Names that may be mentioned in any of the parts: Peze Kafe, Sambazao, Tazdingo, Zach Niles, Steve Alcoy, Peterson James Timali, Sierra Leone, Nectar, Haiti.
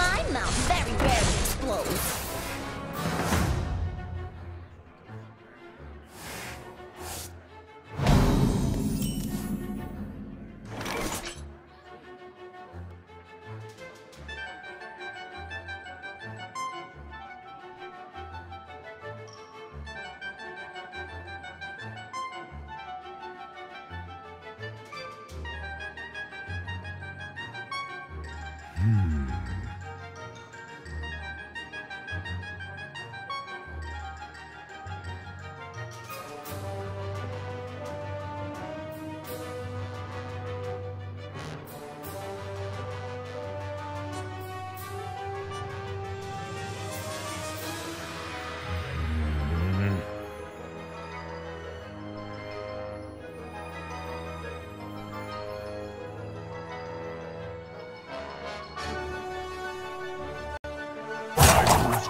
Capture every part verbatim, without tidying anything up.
My mouth very rarely explodes. Hmm.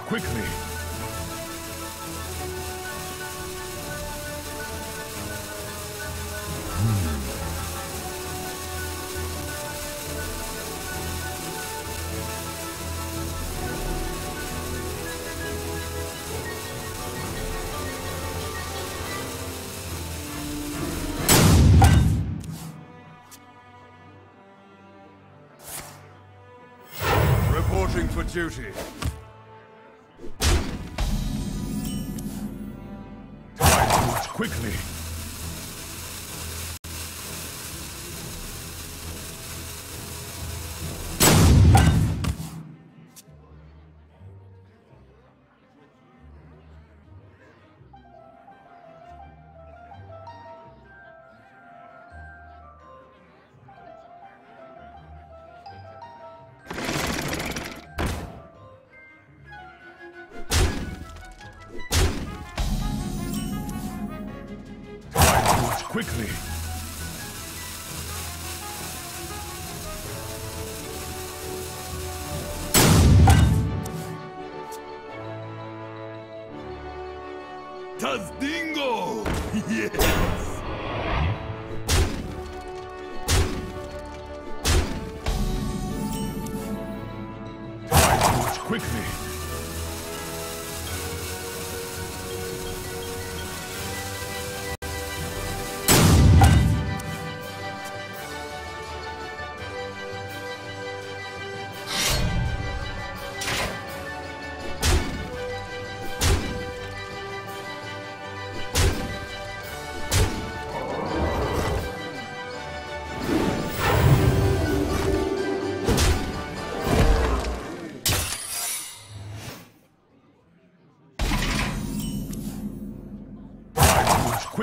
Quickly. Hmm. Reporting for duty. Quickly. Quickly. Tazdingo! Yes! Quickly.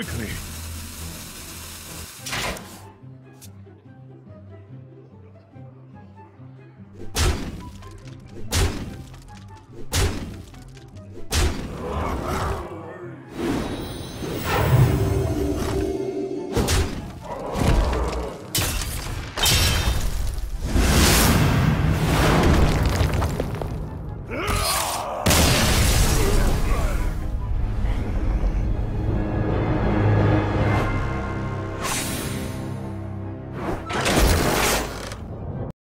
Quickly.